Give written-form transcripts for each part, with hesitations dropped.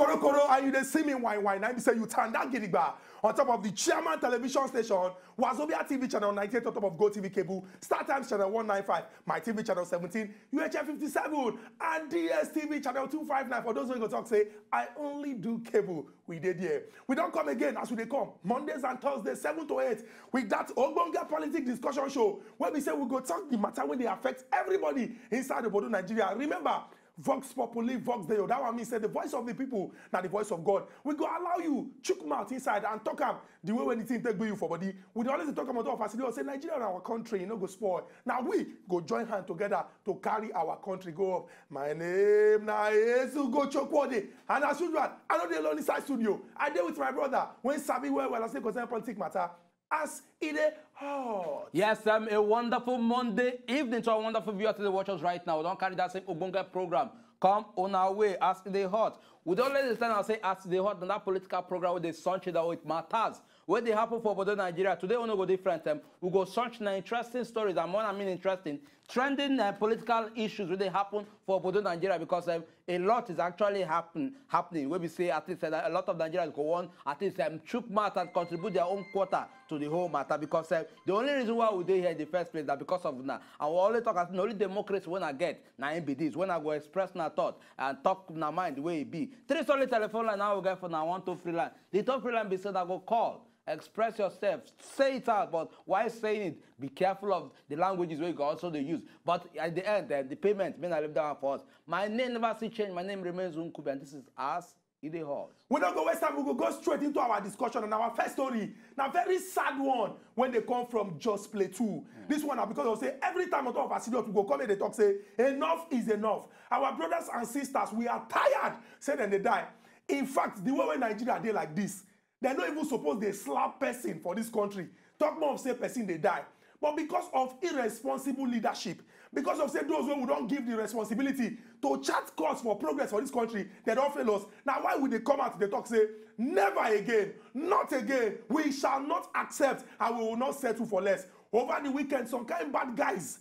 korokoro and you dey see me wine. I be say you turn that gidigba on top of the chairman television station, Wazobia TV channel 98 on top of Go TV cable, Star Times channel 195, my TV channel 17, UHF 57, and DS TV channel 259. For those who go talk say, I only do cable. We did here. We don't come again as we dey come Mondays and Thursdays 7 to 8 with that Ogbonnaya politics discussion show where we say we go talk the matter when they affect everybody inside the Obodo Nigeria. Remember, Vox Populi, Vox Deo. That one means say the voice of the people, not the voice of God. We go allow you chook mouth inside and talk up the way when anything take go you for body. We don't always talk about our facility. Say Nigeria and our country, you know, go spoil. Now we go join hand together to carry our country go up. My name na Nyesu Gochokwode, and as usual, I know the alone inside studio. I deal with my brother when Sabi well. I say concern politics matter. As it is hot. Yes, a wonderful Monday evening to our wonderful viewers to the watchers right now. We don't carry that same Ogbonga program. Come on our way, as it is hot. We don't let it stand and say as it is hot, and that political program with the sunshine shade that it matters. Where they happen for Obodo Nigeria, today we no go different. We go search interesting stories, and more I mean interesting, trending political issues where they happen for Obodo Nigeria, because a lot is actually happening. Where we say at least a lot of Nigerians go on, at least troop mouth and contribute their own quota to the whole matter, because the only reason why we do here in the first place that because of now, I will only talk as only democracy when I get now MBDs, when I go express my thought and talk my mind the way it be. Three solid telephone line now we get for now 123 line. The top free line be said I go call. Express yourself, say it out, but while saying it, be careful of the languages where you can also use. But at the end, the payment, may I leave that one for us. My name never see change, my name remains Unkubi, and this is As It Is Hot. We don't go waste time, we will go straight into our discussion on our first story. Now, very sad one when they come from Jos Plateau. This one, because they'll say every time on top of Asidiot, we go come and they talk, say, enough is enough. Our brothers and sisters, we are tired, say then they die. In fact, the way when Nigeria they like this, they're not even supposed they slap person for this country. Talk more of say person they die. But because of irresponsible leadership, because of say those who don't give the responsibility to chart course for progress for this country, they don't fail us. Now why would they come out to the talk say, never again, not again, we shall not accept and we will not settle for less. Over the weekend, some kind of bad guys,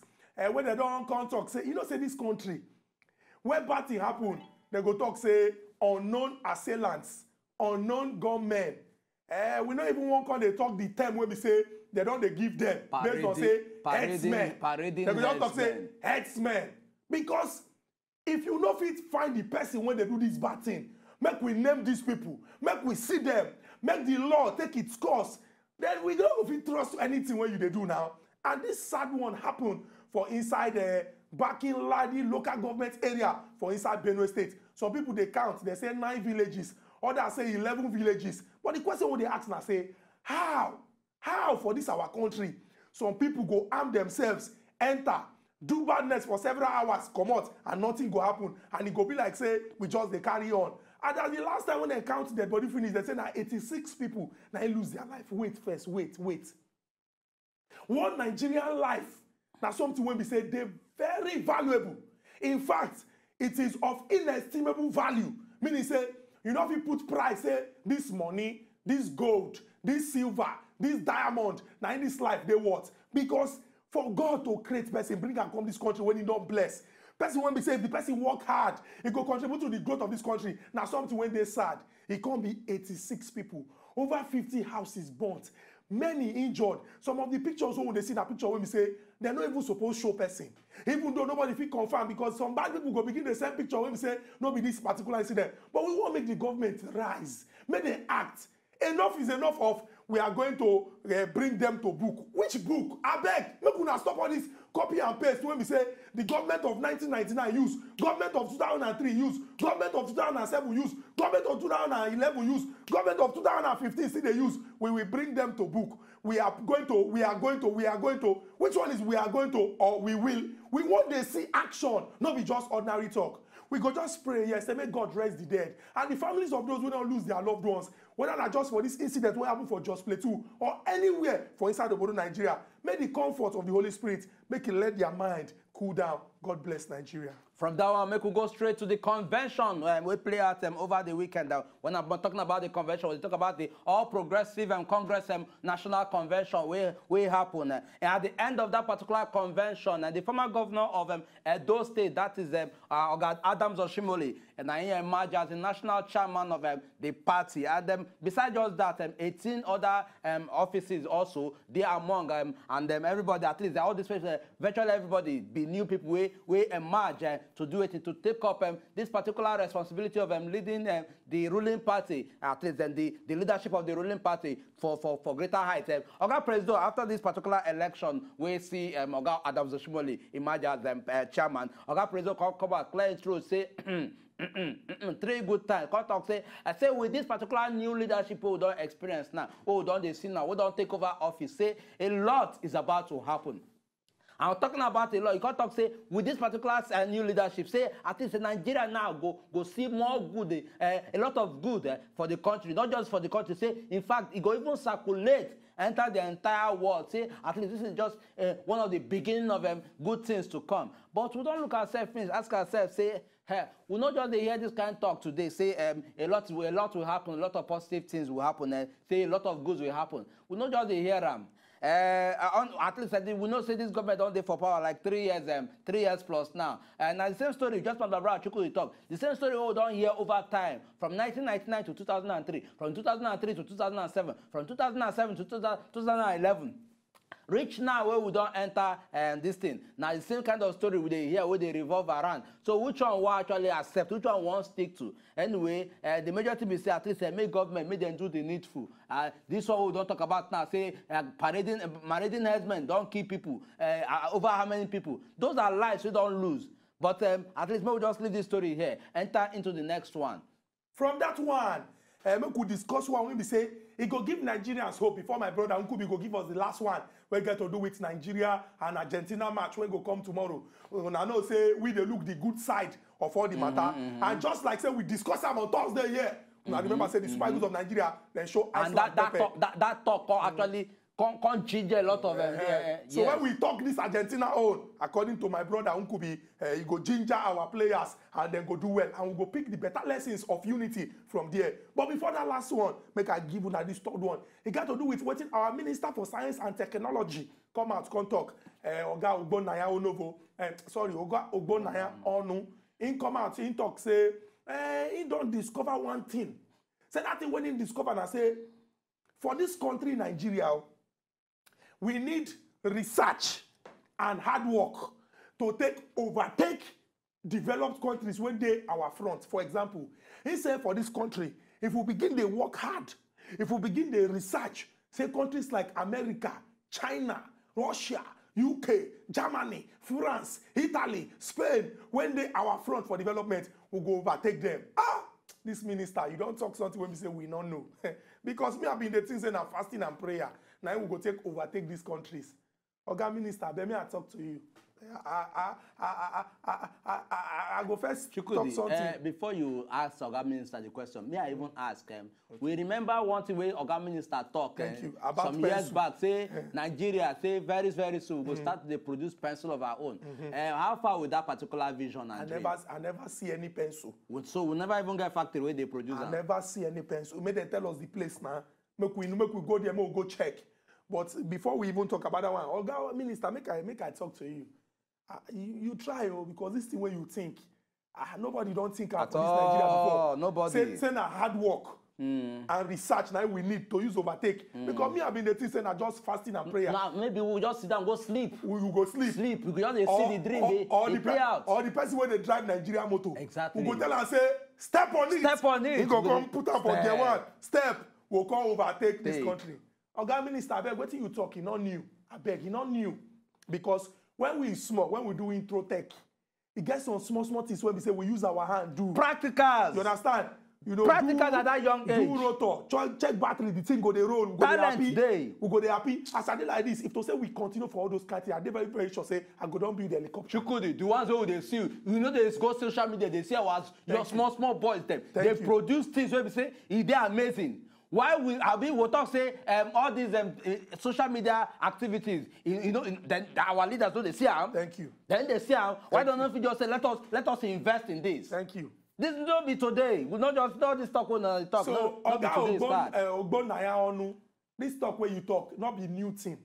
when they don't come talk, say, you know, say this country, where bad thing happened, they go talk say, unknown assailants, unknown gunmen. We not even want when they talk the term where we say they don't they give them. They don't say headsmen. They don't talk say headsmen. Because if you know fit find the person when they do this bad thing, make we name these people, make we see them, make the law take its course, then we don't fit trust anything when you they do now. And this sad one happened for inside the Barkin Ladi local government area for inside Benway State. Some people they count, they say 9 villages. Others say 11 villages. But the question what they ask now say, how? How for this our country? Some people go arm themselves, enter, do badness for several hours, come out, and nothing go happen. And it go be like, say, we just they carry on. And at the last time when they count their body finish, they say now 86 people, now they lose their life. Wait first, wait. One Nigerian life, now something when we say they're very valuable. In fact, it is of inestimable value. Meaning say, you know if you put price, say, this money, this gold, this silver, this diamond, now in this life, they what? Because for God to create person, bring and come this country when he don't bless. Person won't be saved, the person work hard, it go contribute to the growth of this country. Now something when they sad, it can't be 86 people, over 50 houses burnt, many injured. Some of the pictures, when they see that picture, when we say, they're not even supposed to show person. Even though nobody feel confirmed, because some bad people go begin the same picture when we say, no be this particular incident. But we won't make the government rise. Make them act. Enough is enough of, we are going to bring them to book. Which book? I beg. Make we not stop all this copy and paste when we say, the government of 1999 use, government of 2003 use, government of 2007 use, government of 2011 use, government of 2015 see they use. We will bring them to book. We are going to. Which one is we are going to or we will? We want to see action, not be just ordinary talk. We go just pray, yes, and may God rest the dead. And the families of those who don't lose their loved ones, whether not just for this incident, what happened for Jos Plateau, or anywhere for inside the Obodo Nigeria, may the comfort of the Holy Spirit make it let their mind cool down. God bless Nigeria. From that one, make we go straight to the convention. We play at them over the weekend. When I'm talking about the convention, we talk about the All Progressive and Congress National Convention where happen. And at the end of that particular convention, the former governor of Edo State, that is Adams Oshiomhole, and I emerged as the national chairman of the party. And besides just that, 18 other offices also, they are among and everybody, at least all these people, virtually everybody, be new people, we emerge to do it, to take up this particular responsibility of leading the ruling party, at least the leadership of the ruling party for greater heights. Oga Presido, after this particular election, we see Oga Adams Oshiomhole emerge as chairman. Oga Presido come back, clear it through, say, three good times. Come talk, say, I say with this particular new leadership we don't experience now, we don't see now, we don't take over office, say a lot is about to happen. I'm talking about a lot. You can't talk, say, with this particular new leadership, say, at least Nigeria now go see more good, a lot of good for the country, not just for the country. Say, in fact, it go even circulate, enter the entire world. Say, at least this is just one of the beginning of good things to come. But we don't look at ourselves, ask ourselves, say, hey, we not just hear this kind of talk today. Say a lot will happen, a lot of positive things will happen, and say a lot of goods will happen. We not just hear them. At least we know say this government don't dey for power like 3 years, 3 years plus now. And the same story, just from Babra Chukwudi talk, the same story we don't hear over time, from 1999 to 2003, from 2003 to 2007, from 2007 to 2011. Reach now where we don't enter this thing. Now the same kind of story we hear where they revolve around. So which one will actually accept? Which one won't stick to? Anyway, the major thing is at least make government, make them do the needful. This one we don't talk about now. Say parading headsmen, don't kill people. Over how many people? Those are lives we don't lose. But at least maybe we just leave this story here. Enter into the next one. From that one, we could discuss one. We say it go give Nigerians hope. Before my brother Unkubi go give us the last one. We get to do with Nigeria and Argentina match when go come tomorrow. I know say we dey look the good side of all the matter, and just like say we discuss them on Thursday here. I remember say the Super Eagles of Nigeria then show Iceland. And that talk actually can change a lot of them. So when we talk this Argentina own, according to my brother Unkubi, he go ginger our players and then go do well and we go pick the better lessons of unity from there. But before that last one, make I give you this third one. It got to do with what our Minister for Science and Technology come out, come talk. Oga Ogbonnaya Onu, sorry, Oga Ogbonnaya Onu. He come out, he talk, say, he don't discover one thing. Say that thing when he discover and I say, for this country, Nigeria, we need research and hard work to overtake developed countries when they are our front. For example, he said for this country, if we begin to work hard, if we begin to research, say countries like America, China, Russia, UK, Germany, France, Italy, Spain, when they are our front for development, we'll go overtake them. Ah, this minister, you don't talk something when we say we don't know. Because me, I've been the things and I'm fasting and prayer. Now we go overtake these countries. Oga Minister, let me talk to you. I go first Chukudi, talk something. Before you ask Oga Minister the question, may I even ask him? We remember one thing where Oga Minister talked some years back, say Nigeria, say very, very soon, we'll start to produce pencil of our own. How far with that particular vision? I never see any pencil. So we never even get factory where they produce them? I never see any pencil. May they tell us the place now. Make we go there, we'll go check. But before we even talk about that one, Oga Minister, make I talk to you. You try, because this is the way you think. Nobody don't think at all. Nigeria before. Nobody. Say na hard work and research now we need to use overtake. Because me, I've been the thing saying just fasting and prayer. Now maybe we'll just sit down and go sleep. We'll go sleep. Sleep. We can just see the dream. They play out. Or the person when they drive Nigeria motor. Exactly. We'll go tell and say, step on it. Step on it. We'll come put up on their one. Step. We'll come overtake this country. Oga Minister, I beg, what you talk? He not new. I beg, he not new. Because when we small, when we do intro tech, it gets on small things when we say we use our hand, do. Practicals. You understand? You know, practicals at that young age. Do rotor, check battery, the thing go they roll, go they happy. Day. We go they happy. As I did like this, if to say we continue for all those countries, I never very sure say I go down build the helicopter. You could do ones who they see you know they go social media, they see our small boys them. They produce things where we say they're amazing. Why will Abi Wotok say all these social media activities? You know, then our leaders do they see them. Thank you. Then they see them. Why don't you just say let us invest in this? Thank you. This will not be today. We'll not just not this talk on the talk. So Ogbonnaya Onu, this talk where you talk, not be new thing.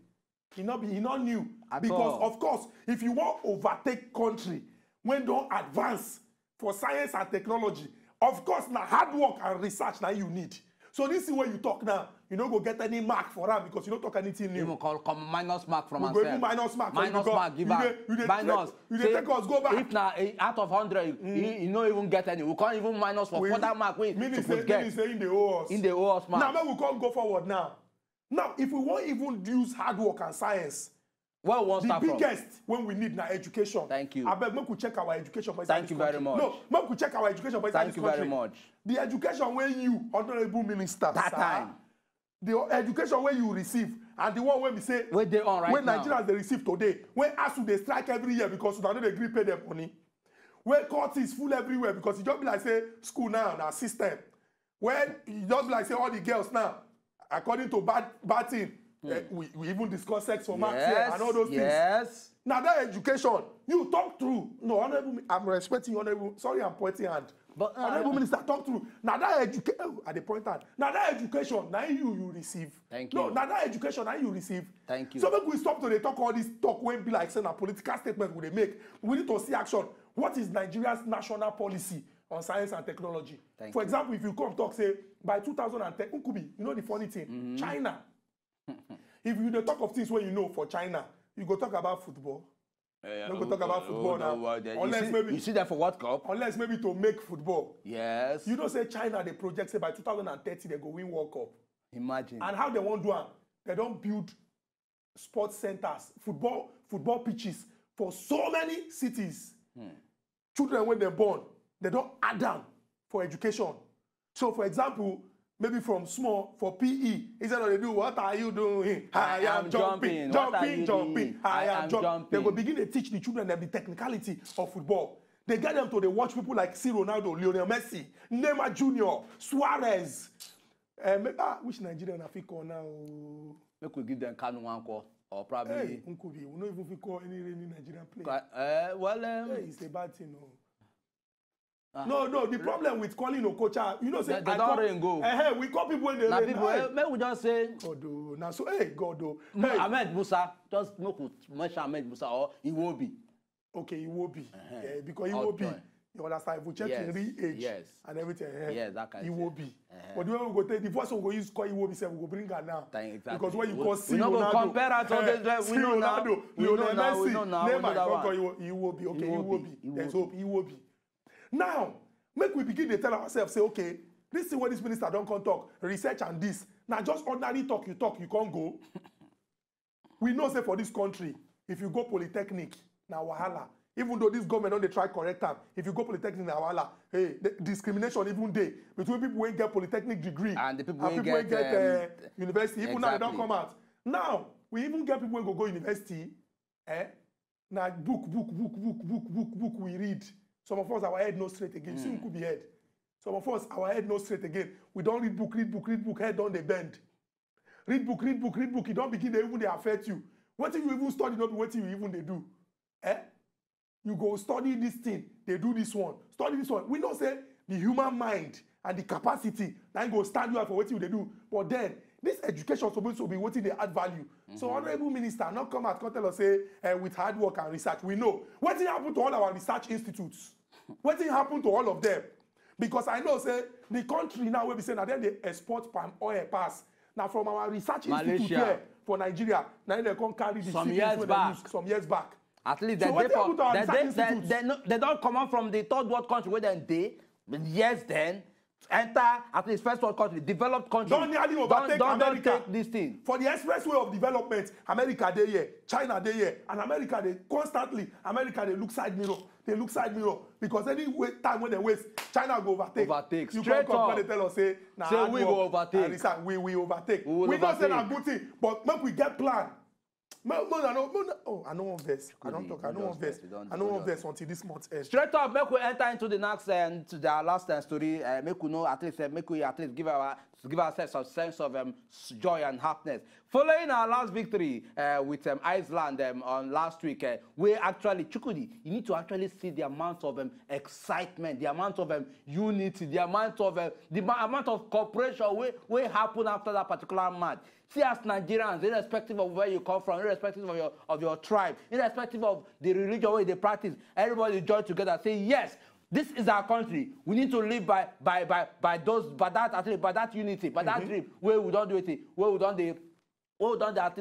It not be not new at because all. Of course, if you want to overtake country, when don't advance for science and technology, of course now hard work and research now you need. So this is where you talk now. You don't go get any mark for that because you don't talk anything new. You call come minus mark from us. Minus mark. Minus mark. Give back. Minus. You say, take us go back. If now out of 100, you don't even get any. We can't even minus for that mark. We say in the OOS. In the OOS mark. Now man, we can't go forward now. Now if we won't even use hard work and science. Well, what's the biggest when we need now education. Thank you. I bet we could check our education. Thank you very much. No, we could check our education. Thank you very much. The education where you, honorable minister, that time, the education where you receive, and the one where we say, where they on right when now. Nigerians they receive today, when ASU they strike every year because they don't agree pay their money, where court is full everywhere because it just be like say school now our system, where you just be like say all the girls now, according to bad thing. We even discuss sex for marks here and all those things. Now that education, you talk through. No, honorable, I'm respecting honorable. Sorry, I'm pointing hand. But honorable minister, talk through. Now that education, at the point hand. Now that education, now you receive. Thank you. No, now that education, now you receive. Thank you. So when we stop to they talk all this talk when be like saying a political statement will they make. We need to see action. What is Nigeria's national policy on science and technology? Thank you. For example, if you come talk say by 2010, Unkubi, you know the funny thing, China. If you talk of things where you know for China, you go talk about football. Yeah, you go talk about football now. Unless maybe you see that for World Cup. Unless maybe to make football. Yes. You don't say China. They project say by 2030 they go win World Cup. Imagine. And how they won't do it? They don't build sports centers, football pitches for so many cities. Children when they're born, they don't add them for education. So for example. Maybe from small for PE. Instead of they do, what are you doing? I am jumping, jumping, jumping. I am jumping. They will begin to teach the children the technicality of football. They get them to they watch people like Ronaldo, Lionel Messi, Neymar Jr., Suarez. Which Nigerian are Fiko now? They could give them Kanu Anko or probably. Hey, Unkubi, we don't even Fiko any Nigerian player. Hey, it's a bad thing. No. No, the problem with calling Okocha, you know, say, they don't rain go. We call people when they rain. People, may we just say, Godo, now so, Godo. Hey. Ahmed Musa, just no mention Ahmed Musa or Iwobi. Okay, Iwobi. Yeah, because Iwobi, you understand, if we check in re-age and everything, that kind of Iwobi. But when we go take, the first one we go use call Iwobi, say we go bring her now. Because when you call C. Ronaldo, we don't compare her to this, we know now. We know now. Neymar, don't call Iwobi. Okay, Iwobi. There's hope, Iwobi. Now, make we begin to tell ourselves, say, okay, this is what this minister don't come talk, research and this. Now, just ordinary talk, you can't go. We know, say, for this country, if you go polytechnic, now wahala. Even though this government don't try correct time, if you go polytechnic, now wahala. Hey, discrimination even day between people who get polytechnic degree and the people who get university. Even now, they don't come out. Now, we even get people who go university. Now, book, we read. Some of us, our head no straight again. Soon could be head. Some of us, our head no straight again. We don't read book, head down they bend. Read book, you don't begin, they even they affect you. What if you even study, not what you even they do? You go study this thing, they do this one. Study this one. We don't say the human mind and the capacity, then go stand you up for what you they do. But then, this education is supposed to be what they add value. So, honorable minister, not come at tell us say with hard work and research. We know what thing happened to all our research institutes. What thing happened to all of them? Because I know say the country now will be saying that then they export palm oil pass. Now from our research institute here for Nigeria, now they can't carry the some years back. At least they don't come out from the third world country where then enter at least first world country, developed country. Don't nearly overtake America. Don't take this thing. For the expressway of development, America they here, China they here, and America they constantly. America they look side mirror. They look side mirror because any time when they waste, China go overtake. You can't come and tell us say, nah, say we go overtake. We overtake. We don't say that good thing, but make we get plan. Oh, I know one verse. I don't talk. I know one verse. I know one verse until this month ends. Straight up, make we enter into the next and to the last story. Make we know at least. Make we at least give ourselves a sense of joy and happiness. Following our last victory with Iceland on last week, we actually, Chukudi, you need to actually see the amount of excitement, the amount of unity, the amount of cooperation will happen after that particular match. See, as Nigerians, irrespective of where you come from, irrespective of your tribe, irrespective of the religion way they practice, everybody join together, say yes. This is our country. We need to live by that unity, by that dream. Where we don't do it, where we don't get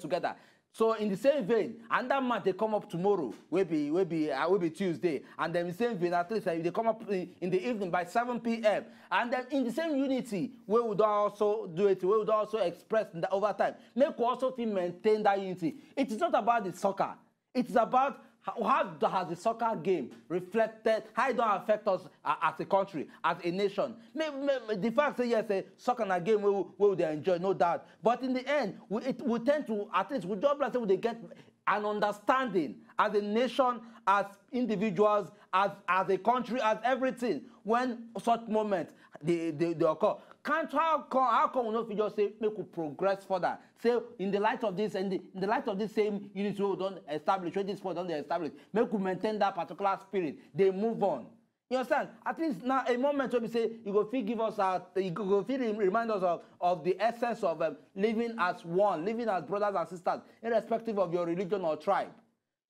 together. So in the same vein, and that match they come up tomorrow, will be Tuesday, and then in the same vein, at least they come up in the evening by 7 p.m. And then in the same unity, where we don't also do it, where we don't also express the overtime. Make we also maintain that unity. It is not about the soccer. It is about how has the soccer game reflected, how it don't affect us as a country, as a nation. The fact that yes, soccer and a game we will enjoy, no doubt. But in the end, we tend to, at least with job like that, we get an understanding as a nation, as individuals, as a country, as everything, when such moments they occur. How come we not just say make we progress further? Say in the light of this and in the light of this same unity we don't establish, where this point don't establish, make we maintain that particular spirit. They move on. You understand? At least now a moment where we say you go feel give us our, you go feel remind us of the essence of living as one, living as brothers and sisters, irrespective of your religion or tribe.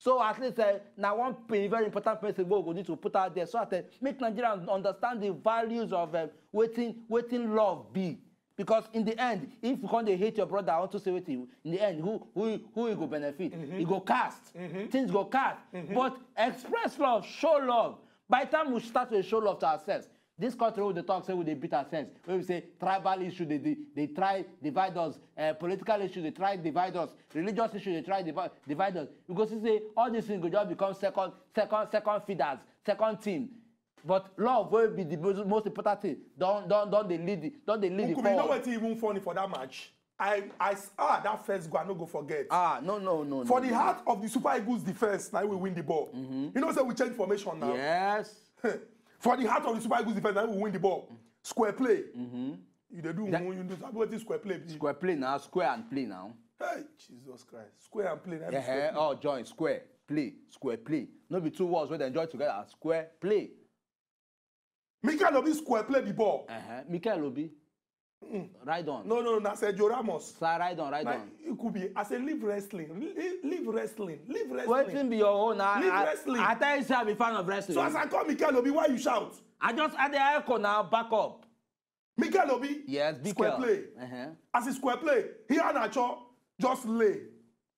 So at least now one very important message we need to put out there so that make Nigerians understand the values of waiting love be. Because in the end, if you can't hate your brother, I want to say with you, in the end, who will go benefit? It go cast. Things go cast. But express love, show love. By the time we start to show love to ourselves, this country will talk, say, will they beat ourselves? When we say tribal issue, they try divide us. Political issue, they try divide us. Religious issue, they try divide us. Because you say all these things will just become second feeders, second team. But love will be the most important thing. Don't they lead it? Don't they lead it? You know what even funny for that match? That first goal, I no go forget. No. For the heart of the Super Eagles defense, now we win the ball. You know, so we change formation now. Yes. For the heart of the Super Eagles defense, now we win the ball. Square play. You do you do square play. Please. Square play now, square and play now. Hey, Jesus Christ. Square and play now. Yeah, oh, join, square, play, square, play. No be two words where they join together. Square, play. Mikel Obi square play the ball. Mikel Obi. Right on. No, I said Joe Ramos. Sir, right on. It could be. I said leave wrestling. Leave wrestling. Wrestling be your own. Leave wrestling. I tell you, sir, I'm a fan of wrestling. So as I call Mikel Obi, why you shout? I just add the icon now, back up. Mikel Obi? Yes, square play. As a square play, he and Acho just lay.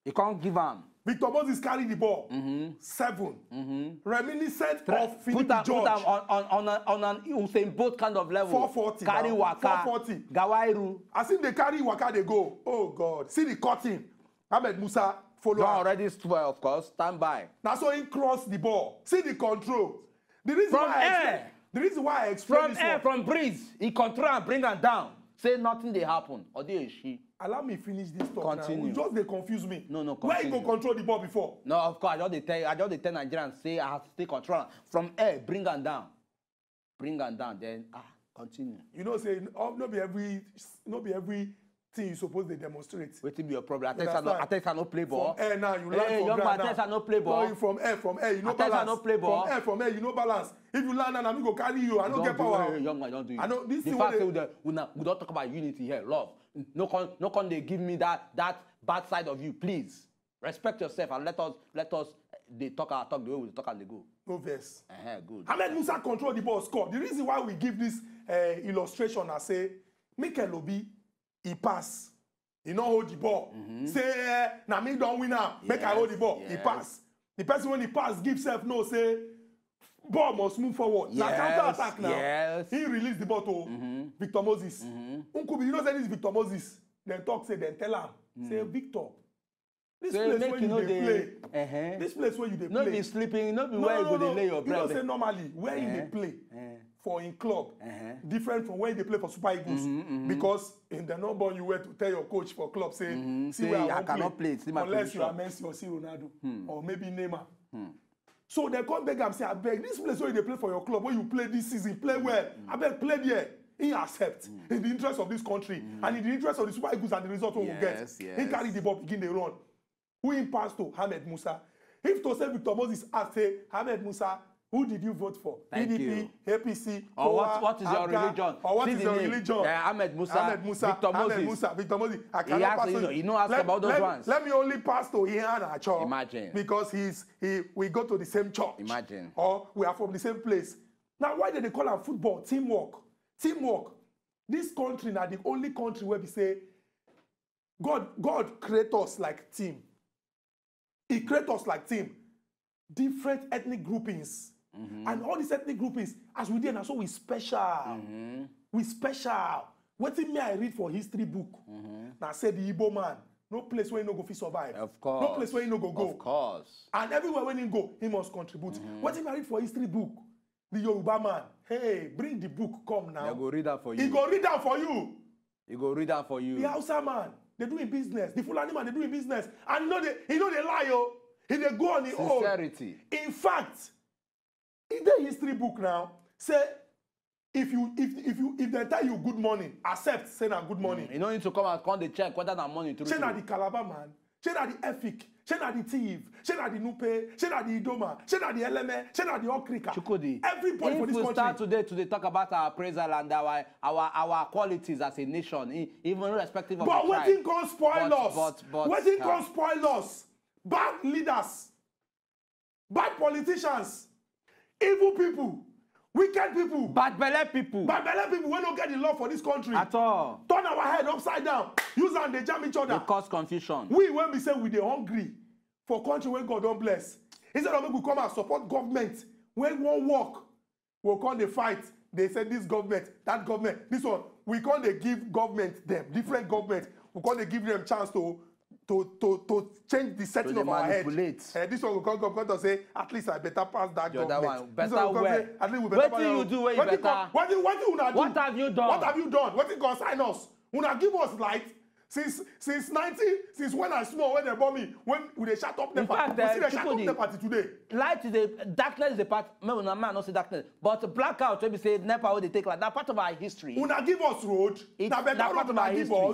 You can't give him. Victor Moses carrying the ball. Seven. Reminiscent of Philip George. Put them on an Usain Bolt kind of level. 440. Carry Waka. 440. Gawairu. I think they carry Waka, they go. Oh, God. See the cutting. Ahmed Musa, follow up. Already 12, of course. Stand by. Now, so he crossed the ball. See the control. The reason from why air. The reason why I explain from this air, one. From breeze. He control and bring them down. Say nothing, they happen. Or they she. Allow me finish this talk. Continue. Now. Just they confuse me. No. Continue. Where you go control the ball before? No, of course. I just tell Nigerians say I have to take control from air. Bring them down. Bring them down. Then continue. You know, say not be every thing you supposed to demonstrate. What will be your problem? I no play ball. From air now you learn from ground now. I no play ball. No, from air you no balance. I no play ball. From air you no balance. If you land and I'm go carry you, I don't get power. Young man, don't do it. I know this thing. The fact that we don't talk about unity here, love. No, they give me that bad side of you. Please respect yourself and let us. They talk our talk the way we talk and they go. No verse. Good. Ahmed Musa control the ball score. The reason why we give this illustration, I say, Mikel Obi. He pass. He no hold the ball. Say, now me don't win now. Yes, make I hold the ball. Yes. He pass. The person when he pass, give self no, say, ball must move forward. Yes, now counter attack now. Yes. He release the ball to Victor Moses. Unkubi, you know say this Victor Moses. Then talk, say, then tell him. Say, Victor, this so place where you play. This place where you play. Not be sleeping, not be where you go lay your bread. You know say normally, where you play. for in club, different from where they play for Super Eagles. Because in the normal you were to tell your coach for club, say, see where I cannot play, unless you are Messi or see Ronaldo, or maybe Neymar. So they come back and say, I beg, this place where they play for your club, where you play this season, play well, I beg, play there. He accepts in the interest of this country and in the interest of the Super Eagles and the result we will get. He carry the ball, begin the run. Who in pass to Ahmed Musa? If to say Victor Moses asked, hey, Ahmed Musa, who did you vote for? PDP, APC, or what is your religion? Or what is your religion? Ahmed Musa, Victor Moses. I cannot pass to him. Let me only pass to Ian Achor. Imagine. Because we go to the same church. Imagine. Or we are from the same place. Now, why do they call it football? Teamwork. Teamwork. This country now the only country where we say God created us like team. He created us like team. Different ethnic groupings. And all these ethnic groupings, as we did, and so we special. We special. What thing may I read for history book? Now say the Igbo man, no place where you no go fit survive. Of course. No place where you no go go. Of course. And everywhere when you go, he must contribute. What thing I read for history book? The Yoruba man, hey, bring the book, come now. He go read that for you. He go read that for you. He go read that for you. The Hausa man, they do in business. The Fulani man, they do in business. And he know they lie, oh. He they go on his own. Sincerity. In fact, in the history book now, say if they tell you good morning, accept, say now good morning. You don't need to come and come they check whether that money through. Say now the Calabar man. Say now the Efik. Say na the thief, say na the Nupe, say na the Idoma, say na the Eleme, say na the Okrika. Chukudi, everybody for this country. If we start today to talk about our appraisal and our qualities as a nation, even irrespective of but waiting can spoil us. Waiting can spoil us. Bad leaders, bad politicians, evil people, wicked people, bad belly people, we don't get the law for this country. At all. Turn our head upside down. Use and they jam each other. They cause confusion. We, when we say we're hungry for country where God don't bless, instead of we come and support government, when one work, we'll come they fight. They say this government, that government, this one. We come they give government them, different government. We come they give them chance to change the setting of our head. This one will come to say, at least I better pass that government. What do you do when you better? What have you done? What have you done? What did concern us? Una give us light since when I small, when they bomb me, when they shut up the party. We see they shut up the party today. Light is the darkness is the part. Una man not say darkness, but blackout when we say NEPA, they take like that part of our history. Una give us road. That part of our history.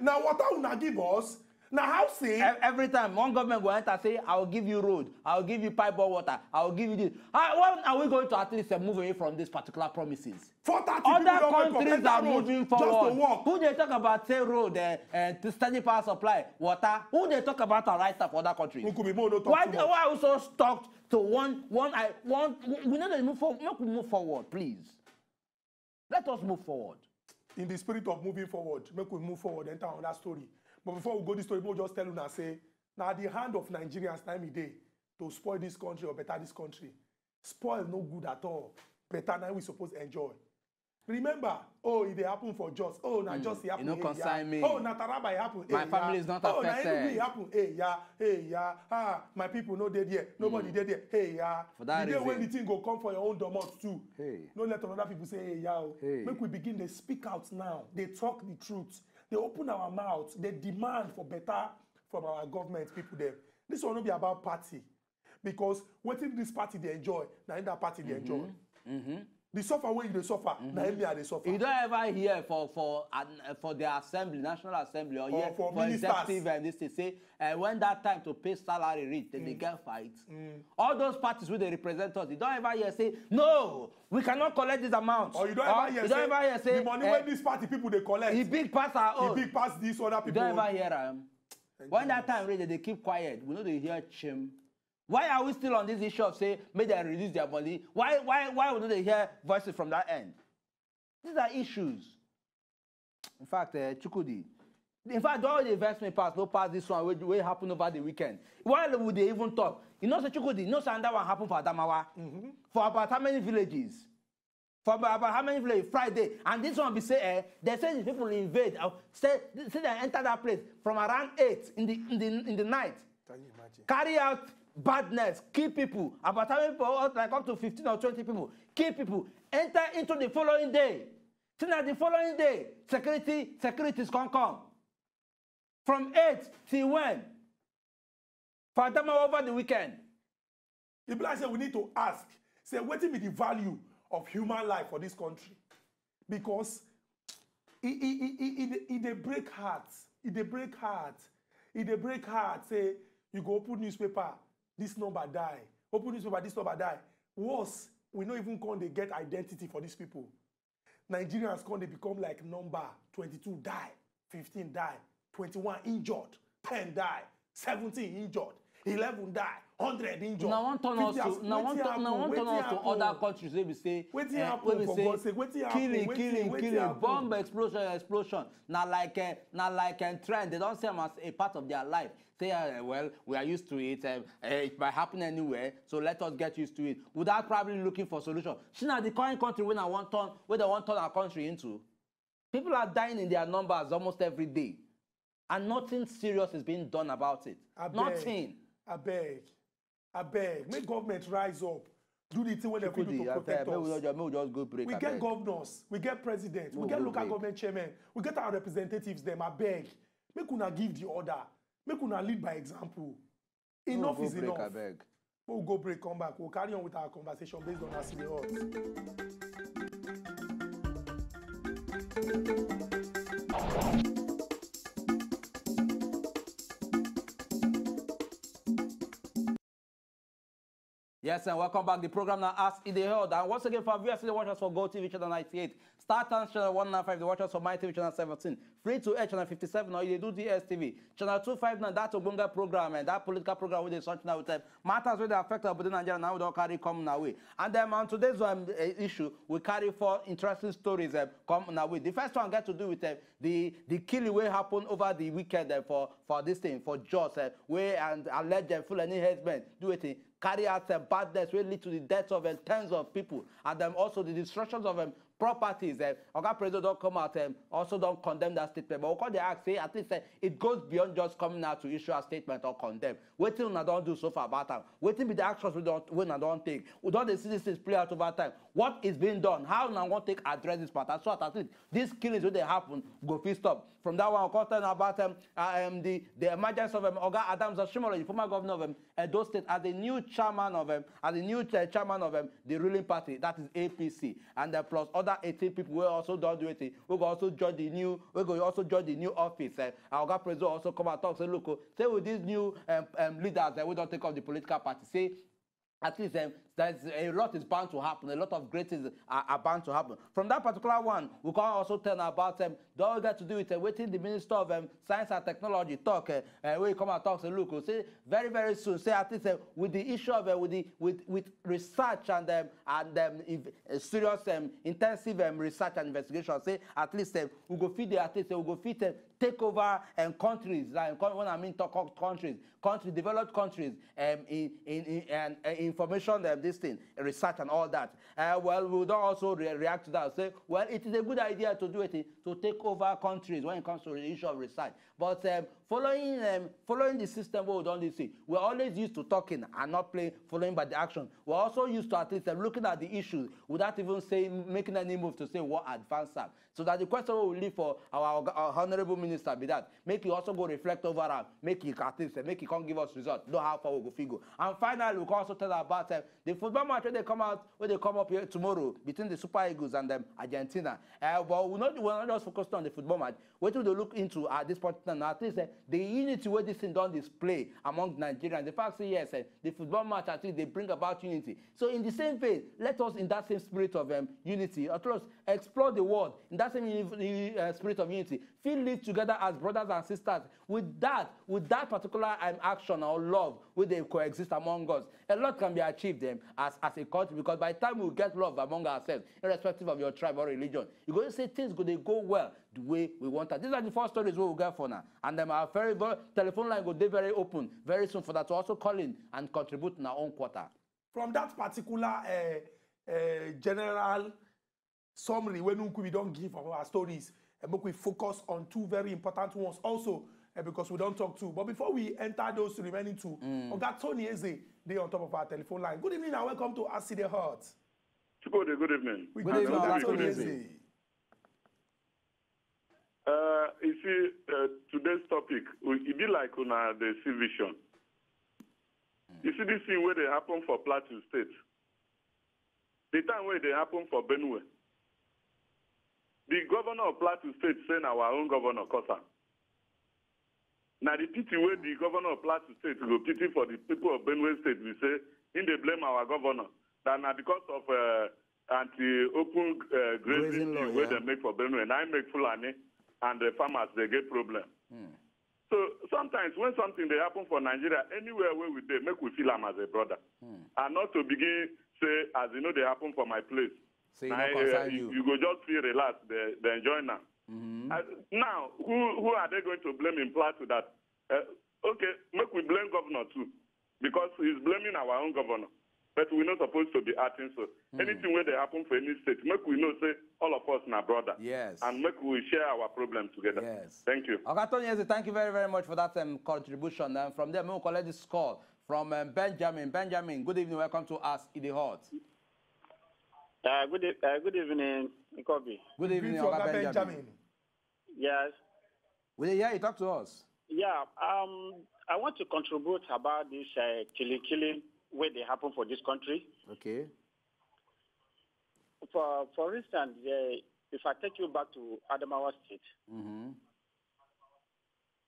Now water will not give us. Now housing. Every time one government will enter say, I will give you road, I will give you pipe or water, I will give you this. When are we going to at least move away from these particular promises? Other countries are moving forward. Who they talk about say road, steady power supply, water? Who they talk about our right stuff for other countries? Why are we so stuck to one? We need to move forward. Not move forward, please. Let us move forward. In the spirit of moving forward, make we move forward, enter on that story. But before we go this story, we'll just tell you now, say, now the hand of Nigerians time a day to spoil this country or better this country. Spoil no good at all. Better now we supposed to enjoy. Remember, oh, it happened for Jos. Oh, now Jos it happened. You know, concern me. Oh, now Taraba it happened. My family is not affected. Oh, now it happened. Hey, yeah, hey, yeah. Ah, my people no dead yet. Nobody dead yet. Hey, yeah. For that reason. The day when the thing go come for your own domot too. Hey. Don't let other people say, hey, yeah. Hey. Make we begin. They speak out now. They talk the truth. They open our mouths. They demand for better from our government people there. This will not be about party, because what if this party they enjoy? Now in that party they enjoy. The suffer when they suffer, they suffer. You don't ever hear for the assembly, national assembly, or hear for executive and this. They say when that time to pay salary reach, then they get fight. All those parties with the representatives, you don't ever hear say no, we cannot collect this amount. Or you don't ever hear say the money when this party people they collect. The big pass our own. The big pass these other people. You don't ever hear them. When that time reach, they keep quiet. We know they hear chim. Why are we still on this issue of say, may they release their body? Why wouldn't they hear voices from that end? These are issues. In fact, Chukudi, in fact, all the investment pass, no pass this one, will happen over the weekend. Why would they even talk? You know, say Chukudi, no that one happened for Adamawa. For about how many villages? For about how many villages? Friday. And this one be say, they say the people invade, say they enter that place from around 8 in the night. Can you imagine? Carry out badness, kill people. About having people like up to 15 or 20 people, kill people, enter into the following day. Till the following day, securities can come. From 8 till when? For Adamawa over the weekend. The black said we need to ask, say, what will be the value of human life for this country? Because they break hearts. It they break hearts. It they break hearts. Say, you go open newspaper, this number die. Open newspaper, this number die. Worse, we not even come, they get identity for these people. Nigerians come, they become like number 22 die, 15 die, 21 injured, 10 die, 17 injured, 11 die, 100 injured. Now one turn us to other countries. They will say, killing, bomb explosion. Not like a trend. They don't see them as a part of their life. Say, well, we are used to it. It might happen anywhere, so let us get used to it. Without probably looking for solution. See now the current country when I want turn, where they want turn our country into. People are dying in their numbers almost every day, and nothing serious is being done about it. Nothing. I beg. Make government rise up. Do the thing when they do to protect us. We get governors. We get presidents. We get local government chairmen. We get our representatives. Them. I beg. Make una give the order. Make una lead by example. Enough is enough. I beg. We'll go break, come back. We'll carry on with our conversation based on our CBOs. Yes, and welcome back. The program now asks if they heard. And once again, for viewers, they watch us for Go TV channel 98, Star Times channel 195, they watch us for My TV channel 17, Free to Air channel 57, or they do DS TV channel 259. That's Ogbonga program and that political program with the search now with them. Matters where they affect us, but Nigeria now we don't carry coming away. And then on today's issue, we carry four interesting stories coming away. The first one got to do with the killing way happened over the weekend for this thing, for Jos, where and alleged Fulani headsmen do it. Carry out a badness will lead to the deaths of tens of people, and then also the destructions of properties. Oga President don't come out and also don't condemn that statement. But because they ask, say at least it goes beyond just coming out to issue a statement or condemn. Waiting we don't do so far about time. Waiting with the actions we don't take. We don't see this is play out over time. What is being done? How now won't take address this matter? So at least these killings when they happen go fist up. From that one, I'll talk about the emergence of Oga Adams Oshiomhole, the former governor of Edo State, as the new chairman of the ruling party, that is APC, and plus other 18 people will also don't do it. We will also join the new. We will also join the new office. Oga President also come and talk. Say, look, say with these new leaders that we don't take off the political party. Say, at least there's a lot is bound to happen. A lot of great things are bound to happen. From that particular one, we can also tell about them. Don't get to do it. Waiting the Minister of Science and Technology talk. Where you come and talk, say, look, we'll say very, very soon. Say at least with the issue of with research and serious intensive research and investigation. Say at least we go feed the artists. We go feed them. Take over countries, like when I mean talk countries, developed countries, information, this thing, research and all that. Well, we don't also react to that. Say, well, it is a good idea to do it to take over countries when it comes to the issue of research. But following the system, we don't see. We're always used to talking and not following by the action. We're also used to at least looking at the issues without even saying making any move to say what advance up. So that the question we will leave for our honorable minister be that make you also go reflect over and make you make you can't give us results. Know how far we go figure. And finally, we can also tell about the football match when they come out when they come up here tomorrow between the Super Eagles and Argentina. But we're not just focused on the football match. What do they look into at this point now? At least the unity where this thing don't display among Nigerians. The fact is yes, the football match at least they bring about unity. So in the same vein, let us in that same spirit of unity, at least explore the world in that same spirit of unity. Feel live together as brothers and sisters. With that particular action or love, where they coexist among us, a lot can be achieved as a country. Because by the time we get love among ourselves, irrespective of your tribe or religion, you're going to say things they go well the way we want it. These are the four stories we'll get for now. And then our very, very telephone line will be very open very soon for that to also call in and contribute in our own quarter. From that particular general summary, when we don't give our stories, and we focus on two very important ones. Also, because we don't talk to. But before we enter those remaining two, Oga Tony Eze, they on top of our telephone line. Good evening and welcome to Asi the Heart. Good evening. Good evening. You see, today's topic, it be like on the sea vision. You see this thing where they happen for Plateau State. The time where they happen for Benway. The governor of Plateau State sent our own governor, Kosa. Now the pity where the governor of Plateau State go pity for the people of Benway State, we say, in they blame our governor. That now because of anti-open grazing law where they make for Benway, and I make Fulani, and the farmers, they get problem. So sometimes when something they happen for Nigeria, anywhere where we they make we feel them as a brother. And not to begin say, as you know, they happen for my place. So now, you go just feel relaxed, they enjoy now. Now, who are they going to blame in Plateau that? Okay, make we blame governor too, because he's blaming our own governor. But we're not supposed to be acting so. Anything where they happen for any state, make we know, say, all of us are brother. Yes. And make we share our problem together. Yes. Thank you. Okay, thank you very, very much for that contribution. And from there, we'll collect this call from Benjamin. Benjamin, good evening. Welcome to us in the Heart. Good evening, Unkubi. Good evening, Benjamin. Yes. Will you talk to us? Yeah. I want to contribute about this killing where they happen for this country. Okay. For instance, if I take you back to Adamawa State,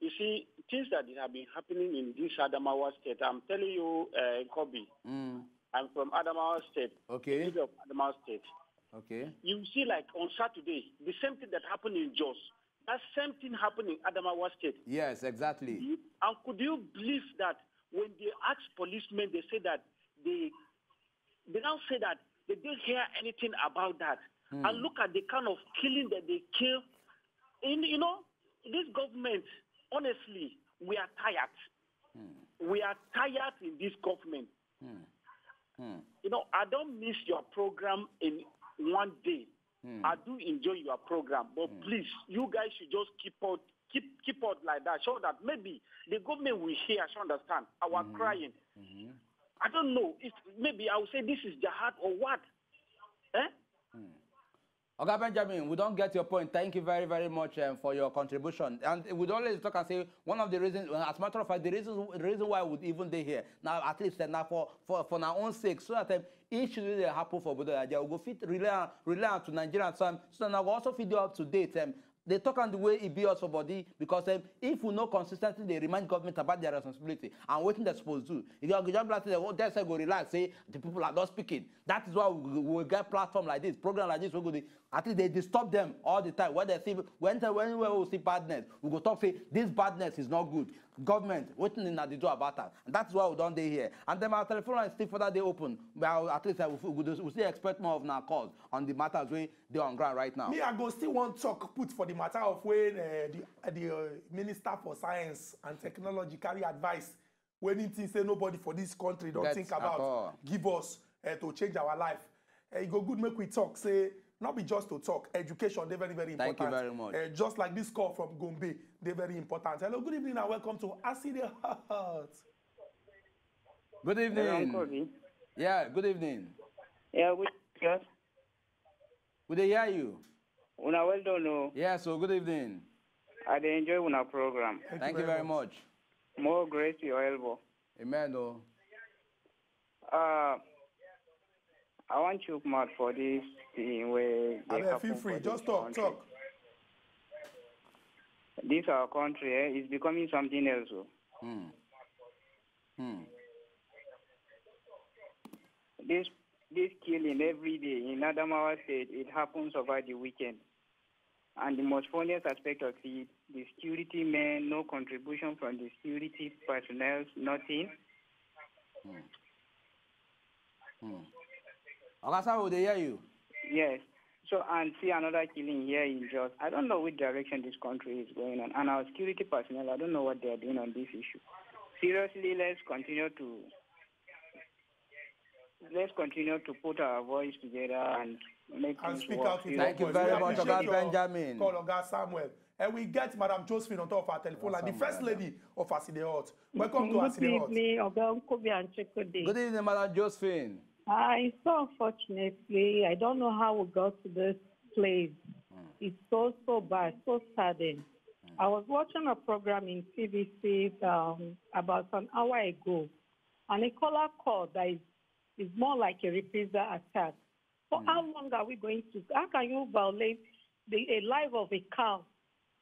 you see, things that have been happening in this Adamawa State, I'm telling you, Kobe, I'm from Adamawa State. Okay. The city of Adamawa State. Okay. You see, like, on Saturday, the same thing that happened in Jos, that same thing happened in Adamawa State. Yes, exactly. And could you believe that when they ask policemen, they say that they now say that they didn't hear anything about that. And look at the kind of killing that they kill. And, you know, this government, honestly, we are tired. We are tired in this government. You know, I don't miss your program in one day. I do enjoy your program, but please, you guys should just keep out like that, so that maybe the government will hear, should understand our crying. I don't know if maybe I will say this is jihad or what. Okay, Benjamin, we don't get your point. Thank you very, very much for your contribution. And we'd always talk and say one of the reasons, as a matter of fact, the reason why we'd even be here, now at least now for our own sake, so that it should really happen for Buddha. They will go fit, rely to Nigerian time, so now we'll also feed you up to date. They talk on the way it be also body, because if we know consistently, they remind government about their responsibility and what they're supposed to do. If you're just like, oh, they say go relax, say the people are not speaking. That is why we get platform like this, program like this. We go to, at least they disturb them all the time. When they see, when we see badness, we go talk say this badness is not good. Government waiting in the door about that. And that's why we don't dey here. And then my telephone line still for that day open. Well, at least we still expect more of our calls on the matters where they're on ground right now. Me, I go still want talk put for the matter of when the Minister for Science and Technology carry advice when it say nobody for this country don't think about give us to change our life. It go good make we talk. Say not be just to talk. Education, they're very, very important. Thank you very much. Just like this call from Gombe, they're very important. Hello, good evening and welcome to Asi the Heart. Good evening. Hello, yeah, good evening. Yeah, would they hear you? Una well done, no. Yeah, so good evening. I enjoy Una program. Thank you very much. More grace to your elbow. Amen, though. I want you mad for this thing where they feel free, just talk. This our country is becoming something else. This killing every day in Adamawa State, it happens over the weekend. And the most funniest aspect of it, the security men, no contribution from the security personnel, nothing. Agasa, would they hear you? Yes. So, and see another killing here in Jos. I don't know which direction this country is going on. And our security personnel, I don't know what they are doing on this issue. Seriously, let's continue to put our voice together and make things work. Thank you very much, Benjamin. Call Oga Samuel. and we get Madam Josephine on top of our telephone line, the first lady of Asidehot. Welcome to Asidehot. Good evening, Ogunkobi and Chekode. Good evening, Madam Josephine. It's so unfortunately, I don't know how we got to this place. It's so bad, so sudden. I was watching a program in TVC about an hour ago, and a caller called that is more like a reprisal attack. For how long are we going to? How can you violate the life of a cow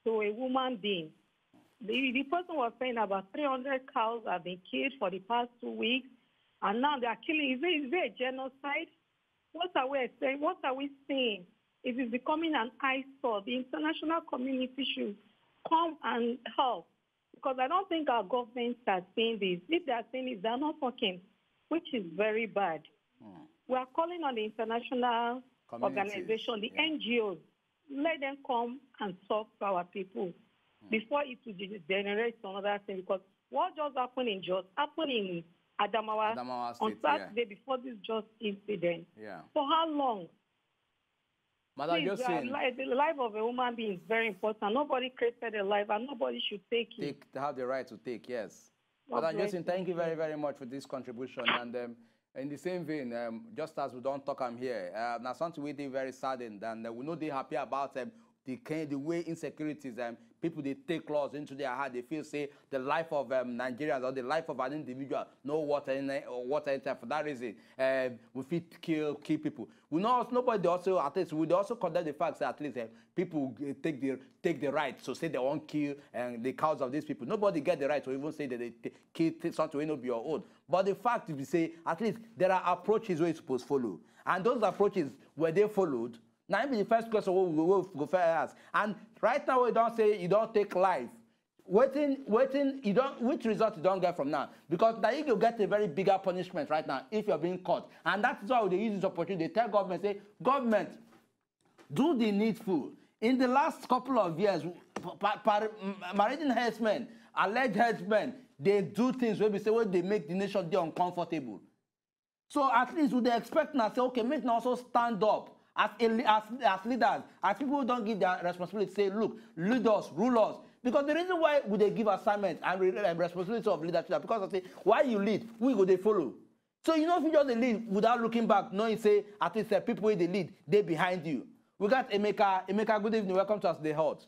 to a woman being? The person was saying about 300 cows have been killed for the past 2 weeks, and now they are killing. Is there a genocide? What are we saying? What are we saying? It is becoming an eyesore. The international community should come and help, because I don't think our governments are seeing this. If they are seeing it, they are not working, which is very bad. We are calling on the international organization, the NGOs. Let them come and talk to our people before it will generate another thing. Because what just happened in Jos happened in Adamawa State, on Saturday before this Jos incident. For how long? Madam Josephine, the life of a woman being is very important. Nobody created a life, and nobody should take it. Have the right to take, yes. Madam Josephine, thank you very, very much for this contribution. And in the same vein, just as we don't talk, I'm here. Now, something we did very saddened, and we know they happy about the way insecurities and people they take laws into their heart. They feel say the life of Nigerians or the life of an individual, no water in or water enter. For that reason, we fit kill people. We know nobody also at least we also condemn the fact that at least people take the right to say they won't kill and the cows of these people. Nobody get the right to even say that they kill something will not be your own. But the fact is, we say at least there are approaches we're supposed to follow, and those approaches were they followed. Now, be the first question we'll go first ask. And right now, we don't say you don't take life. Waiting, you don't. Which result you don't get from now? Because now you get a very bigger punishment right now if you're being caught. And that's why they use this opportunity. They tell government, say, government, do the needful. In the last couple of years, marine herdsmen, alleged herdsmen, they do things where we say, well, they make the nation they uncomfortable. So at least would they expect now say, okay, make them also stand up. As leaders, as people who don't give their responsibility, say, look, leaders, rulers. Because the reason why would they give assignments and responsibility of leadership, because they say, why you lead, we go, they follow. So you know if you just lead without looking back, knowing, say, at least the people where they lead, they behind you. We got Emeka. Emeka, good evening. Welcome to us, the Hot.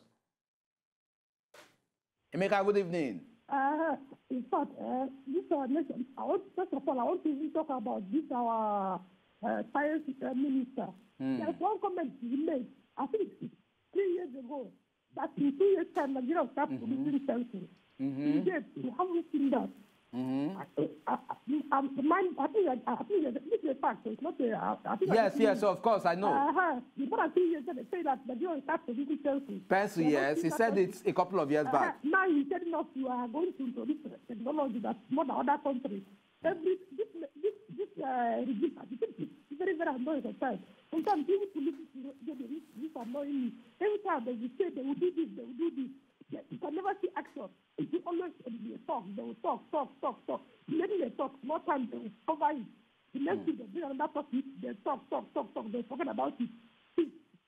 Emeka, good evening. In fact, first of all, I want to even talk about this, our science minister. There's one comment he made, I think, 3 years ago, that in 2 years' time, Nigeria will start producing something. Today, we haven't seen that. I think this is a fact. It's not a, yes, of course, I know. Before a few years, they say that Nigeria will start producing something. Pencil, yes. He said it's a couple of years back. Now he said, no, you are going to introduce technology that's more than other countries. This very, very annoying at times. Sometimes people who live annoying me. Every time they will say they will do this, they will do this. You can never see action. It will always be a talk. They will talk. Maybe they talk. More time they will cover it. The next thing they bring another person, they talk. They're talking about it.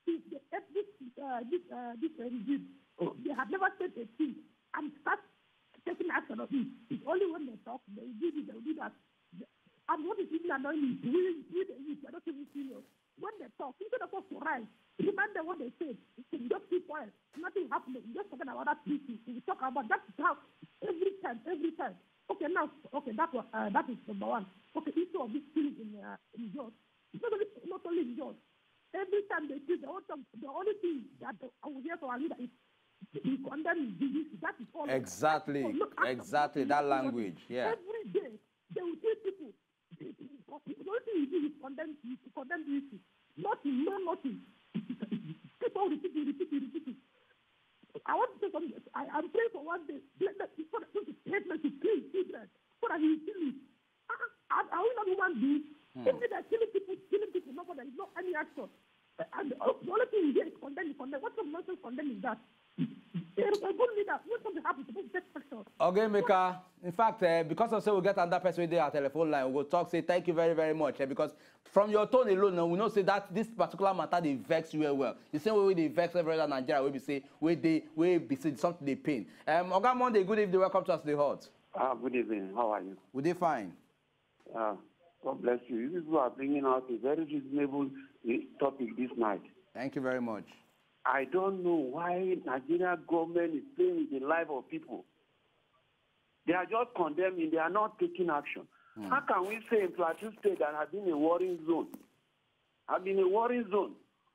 This regime, they have never said a thing and start taking action of it. It's only when they talk, they will do this, they will do that. And what is even annoying is we are not even serious. When they talk, instead of us to rise, remember what they said. It's just keep quiet. Nothing happening. We're just talking about that issue. We talk about that how every time. Okay, now, that is number one. Okay, issue of this killing in Jos. Not only in Jos. Every time they see the only thing that I will hear from our leader is he condemns disease. That is all. Exactly. Exactly. That language. Yeah. Every day, they will tell people. Condemn the issue. Nothing. People repeat. I want to say something. I'm praying for one day. Please, children, so that he will kill me. Are we not human beings? Even if they're killing people, nobody is not any action. And the only thing here is condemn. What kind of nonsense condemn is that? A good leader, when something happens, supposed to take action. Okay, Mika. In fact, because of say we get another person with our telephone line, we'll talk, say thank you very, very much. Because from your tone alone, we know say that this particular matter they vex you well. The same way they vex every other Nigeria, we be say we be say something they pain. Oga Monday, good evening, welcome to us the hot. Good evening, how are you? We're doing fine. God bless you. You are bringing out a very reasonable topic this night. Thank you very much. I don't know why Nigeria government is playing with the life of people. They are just condemning. They are not taking action. Mm. How can we say in Plateau State that have been a warring zone? Have been a warring zone.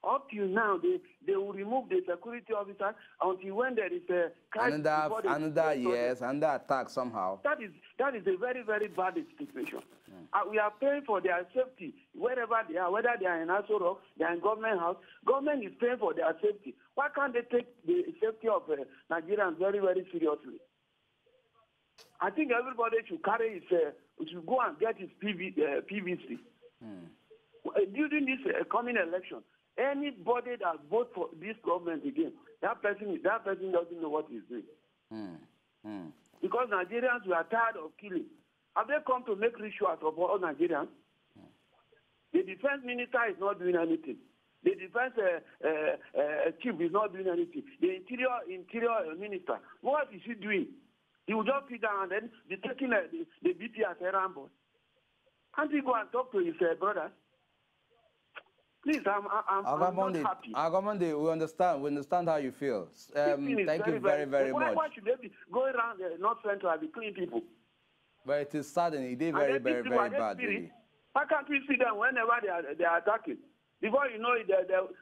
Up till now, they will remove the security officer until when there is a crisis. Another attack somehow. That is a very, very bad situation. Mm. We are paying for their safety wherever they are, whether they are in Aso Rock, they are in government house. Government is paying for their safety. Why can't they take the safety of Nigerians very, very seriously? I think everybody should carry his, should go and get his PVC. Mm. During this coming election, anybody that votes for this government again, that person doesn't know what he's doing. Mm. Mm. Because Nigerians were tired of killing. Have they come to make rituals of all Nigerians? Mm. The defense minister is not doing anything. The defense chief is not doing anything. The interior minister, what is he doing? He will just sit down and then be taking the BP as a ramble. Can't he go and talk to his brothers? Please, I'm not happy. Agamande, we understand how you feel. Thank you very, very much. Why should they be going around the North Central and be clean people? But it is sad and it is very, very, very bad. Why can't we see them whenever they are attacking? Before you know it,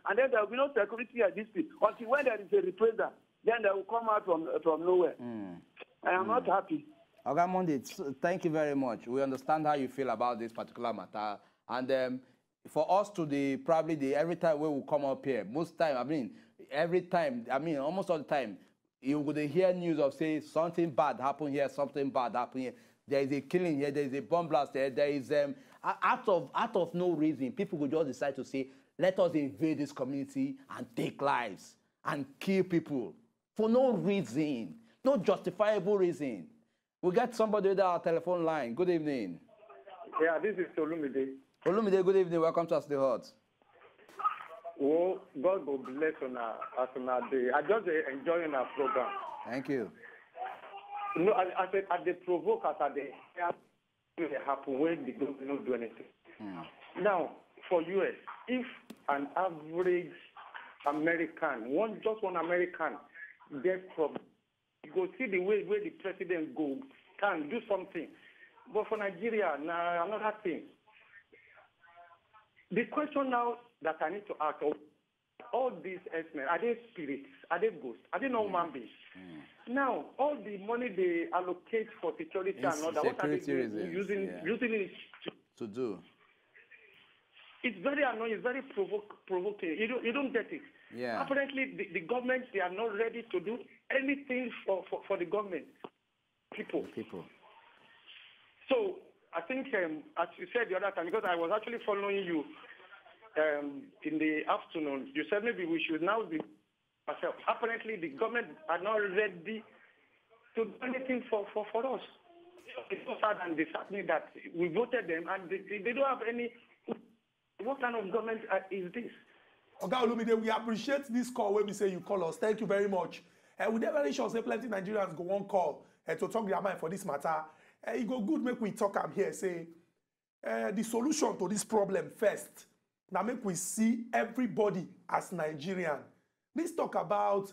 and then there will be no security at this place. Until when there is a reprisal, then they will come out from nowhere. Mm. I am not happy. Ogamonde, thank you very much. We understand how you feel about this particular matter. And for us to every time we will come up here, most time, almost all the time, you would hear news of, say, something bad happened here, something bad happened here. There is a killing here, there is a bomb blast here, there is, out of no reason, people would just decide to say, let us invade this community and take lives and kill people for no reason. No justifiable reason. We got somebody with our telephone line. Good evening. Yeah, this is Olumide. Olumide, good evening. Welcome to Us the Hut. Oh, God will bless on our day. I just enjoying our program. Thank you. No, as they provoke us, as they happen when they don't do anything. Mm. Now, for US, if an average American, just one American, gets from you go see the way where the president can do something. But for Nigeria, now another thing. The question now that I need to ask, all these men, are they spirits? Are they ghosts? Are they not human beings? Mm. Now, all the money they allocate for security and all that, what are they using it to do? It's very annoying, it's very provoking. You don't get it. Yeah. Apparently, the government, they are not ready to do anything for the government, people. So I think, as you said the other time, because I was actually following you in the afternoon, you said maybe we should now be ourselves. Apparently, the government are not ready to do anything for us. It's so sad and disheartening that we voted them and they don't have any. What kind of government is this? Okay, Olumide, we appreciate this call when we say you call us. Thank you very much. We definitely sure say plenty Nigerians go on call to talk their mind for this matter. It go good make we talk am here, say the solution to this problem first. Now make we see everybody as Nigerian. Let's talk about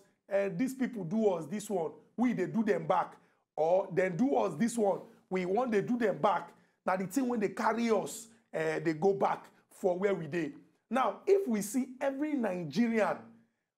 these people do us this one, we they do them back. Or then do us this one, we want they do them back. Now the thing when they carry us, they go back for where we did. Now, if we see every Nigerian,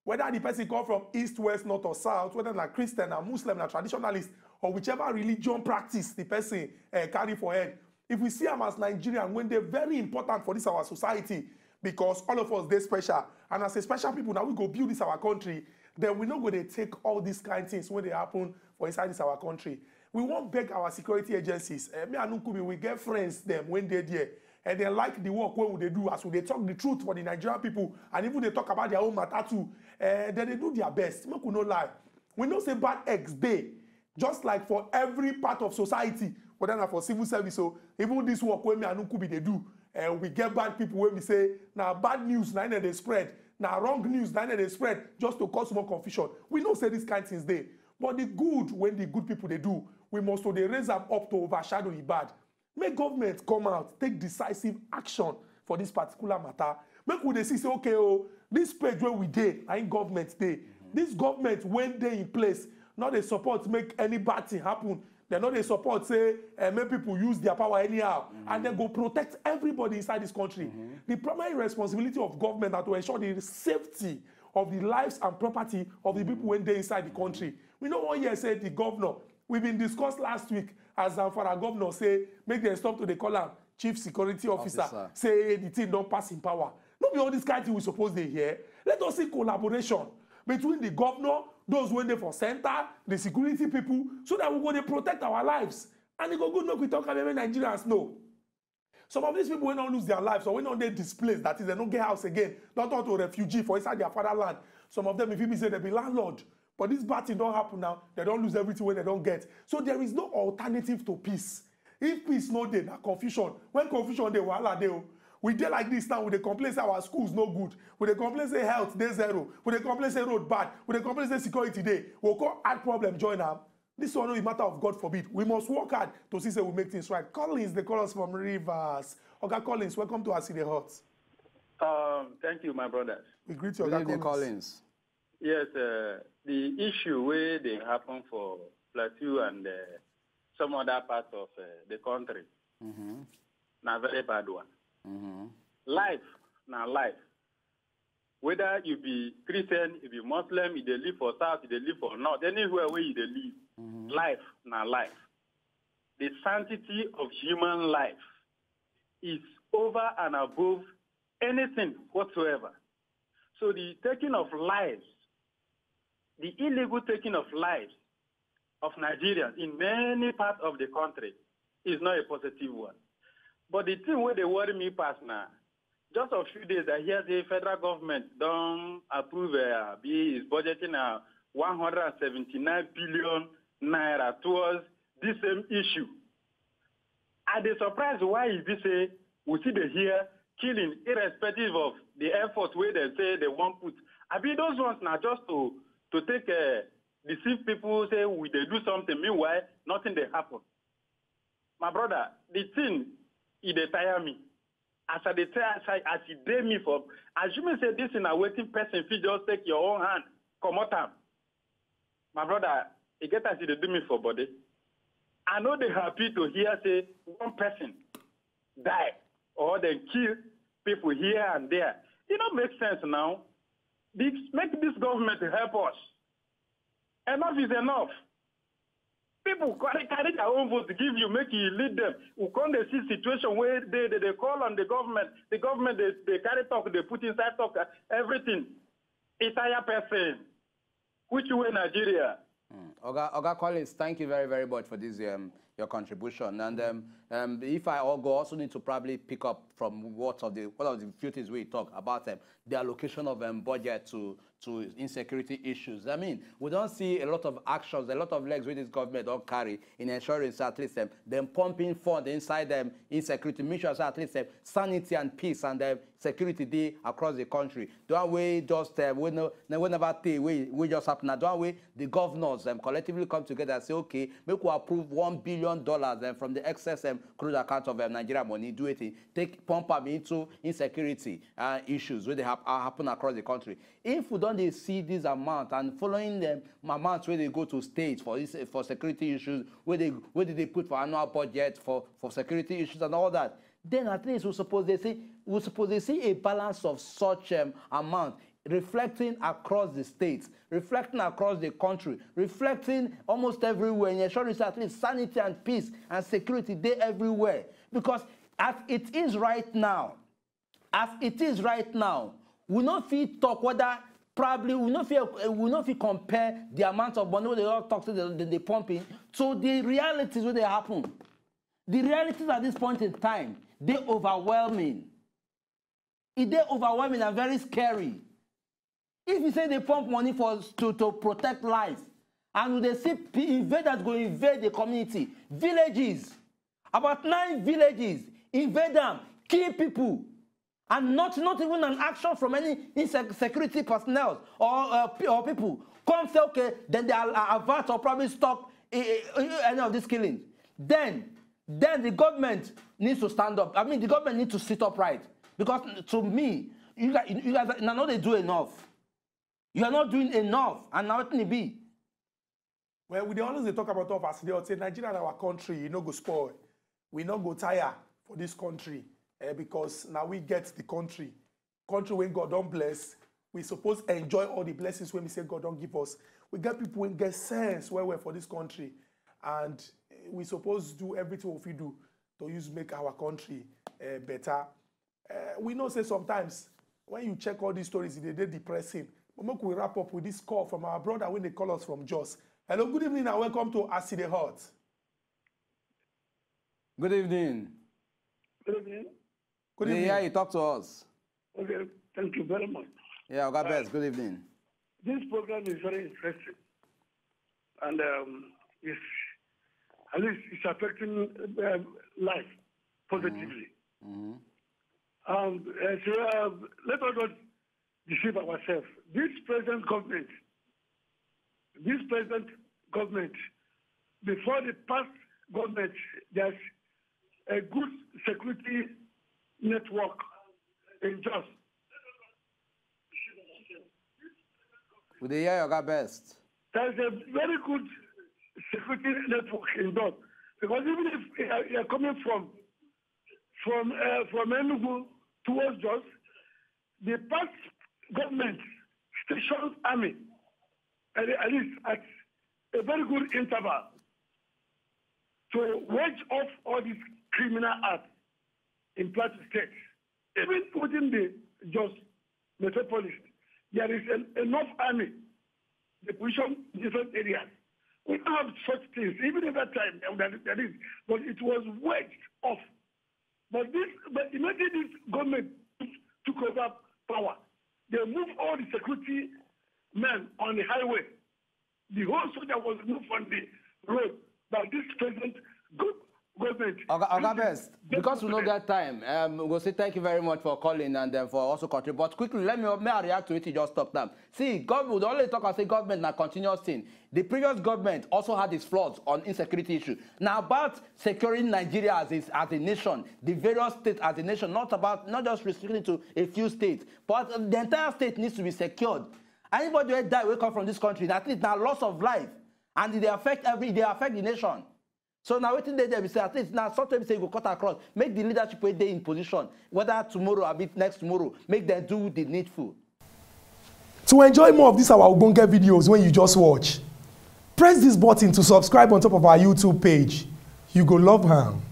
whether the person come from east, west, north, or south, whether they're Christian or Muslim or traditionalist, or whichever religion practice the person carry for head, if we see them as Nigerian, when they're very important for this our society, because all of us, they're special. And as a special people, now we go build this our country, then we're not going to take all these kind of things when they happen for inside this our country. We won't beg our security agencies. Me and Unkubi, we get friends them when they're there. And they like the work what would they do as when they talk the truth for the Nigerian people and even they talk about their own matter too, then they do their best. Make we no lie. We know say bad eggs day. Just like for every part of society, whether not for civil service, so even this work when me and Unkubi they do, and we get bad people when we say, now bad news, now they spread, now wrong news, now they spread, just to cause more confusion. We don't say this kind of things there. But the good, when the good people they do, we must so they raise them up to overshadow the bad. Make government come out, take decisive action for this particular matter. Make we they see, say, okay, oh, this page where we did, I in government day. This government, when they in place, not they support make any bad thing happen. They know they support, say, and make people use their power anyhow, and then go protect everybody inside this country. The primary responsibility of government is to ensure the safety of the lives and property of the people when they're inside the country. We know 1 year said the governor, we've been discussed last week as for our governor say, make them stop to the column, chief security officer, say the thing don't pass in power. Not be all this kind of thing we suppose they hear. Let us see collaboration between the governor, those when they for center, the security people, so that we go to protect our lives. And they go good, no, we talk about Nigerians, no. Some of these people will not lose their lives, or when not they displaced, that is, they don't get house again, not talk to a refugee for inside their fatherland. Some of them, if you be say they be landlord, but this bad thing don't happen now, they don't lose everything when they don't get. So there is no alternative to peace. If peace no day, that confusion. When confusion, they wahala they. We dey like this now, we dey complain say our schools no good. We dey complain say health, day zero. We dey complain say road bad. We dey complain say security day. We'll call hard problem, join them. This one is a matter of God forbid. We must work hard to see say we make things right. Collins, they call us from Rivers. Oga Collins, welcome to our city hot. Thank you, my brothers. We greet you, Oga Collins. Collins. Yes, the issue where they happen for Plateau and some other parts of the country, now very bad one. Life, now life. Whether you be Christian, you be Muslim, you they live for South, you they live for North, anywhere where you they live, life, now life. The sanctity of human life is over and above anything whatsoever. So the taking of lives, the illegal taking of lives of Nigerians in many parts of the country is not a positive one. But the thing where they worry me past now, just a few days I hear the federal government don't approve is budgeting 179 billion naira towards this same issue. Are they surprised why is this a we see the here killing irrespective of the effort where they say they won't put? I mean those ones now just to take deceive people say we they do something meanwhile nothing they happen. My brother, the thing. It they tire me. As I tire, as it dey me for, as you may say this in a waiting person, if you just take your own hand, come out time. My brother, it get as it do me for body. I know they happy to hear say one person die or they kill people here and there. It don't make sense now. This, make this government help us. Enough is enough. People carry their own vote to give you, make you lead them. We come to see situation where they call on the government. The government, they carry talk, they put inside talk, everything. It's higher person. Which way Nigeria? Oga Collins, thank you very, very much for this, your contribution. And if I all go, also need to probably pick up from what of the few things we talk about them, the allocation of budget to insecurity issues. I mean, we don't see a lot of actions, a lot of legs with this government don't carry in ensuring at least them pumping funds inside them insecurity missions, at least sanity and peace and security day across the country. Don't we just we just happen now? Don't we the governors collectively come together and say, okay, make we approve $1 billion from the excess crude account of Nigeria money, do it, take pump them into insecurity issues where they happen across the country. If we don't they see this amount and following them amounts where they go to states for security issues, where did they put for annual budget for security issues and all that, then at least we suppose they see a balance of such amount reflecting across the states, reflecting across the country, reflecting almost everywhere, ensuring at least sanity and peace and security there everywhere. Because as it is right now, we not fit talk whether. Probably will not compare the amount of money they all talk to the pumping to the realities where they happen. The realities at this point in time, they're overwhelming. They're overwhelming and very scary. If you say they pump money to protect life, And they see invaders go invade the community. Villages, about 9 villages, invade them, kill people. And not even an action from any security personnel or people. Come say, okay, then they are avert or probably stop any of these killings. Then the government needs to stand up. I mean, the government needs to sit upright. Because to me, you guys know they do enough. You are not doing enough, and now it may be. Well, we always talk about us. They say Nigeria and our country, you know, go spoil. We not go tire for this country because now we get the country. Country when God don't bless, we supposed enjoy all the blessings when we say God don't give us. We get people when get sense where we're for this country, and we supposed do everything we do to use make our country better. We know say sometimes when you check all these stories, they're depressing. But we wrap up with this call from our brother when they call us from Jos. Hello, good evening and welcome to Asi the Hot. Good evening. Good evening. Good evening. Yeah, you talk to us. Okay, thank you very much. Yeah, God bless. Good evening. This program is very interesting. And it's, at least it's affecting life positively. Mm-hmm. So let us not deceive ourselves. This present government, before the past government, there's a good security network in Jos. With the year, you got best. There's a very good security network in Jos, because even if you're coming from Enugu towards Jos, the past government stationed army, at least at a very good interval, to wage off all these criminal acts in Plateau State. Even within the Jos metropolis, there is enough army, the position in different areas. We don't have such things, even at that time, there is, but it was waged off. But imagine this government took over power. They moved all the security men on the highway. The whole soldier was moved on the road by this present government. Best, because we know that time, we'll say thank you very much for calling and for also contributing. But quickly, may I react to it, you just stop them. See, government would always talk and say government now continuous thing. The previous government also had its flaws on insecurity issue. Now about securing Nigeria as a nation, the various states as a nation, not just restricted to a few states, but the entire state needs to be secured. Anybody who die will come from this country, at least now loss of life, and they affect the nation. So now waiting there, we say at least now sometimes we say we cut across, make the leadership where they in position, whether tomorrow or next tomorrow, make them do the needful. To enjoy more of this our Ogbonge videos when you just watch, press this button to subscribe on top of our YouTube page. You go love her.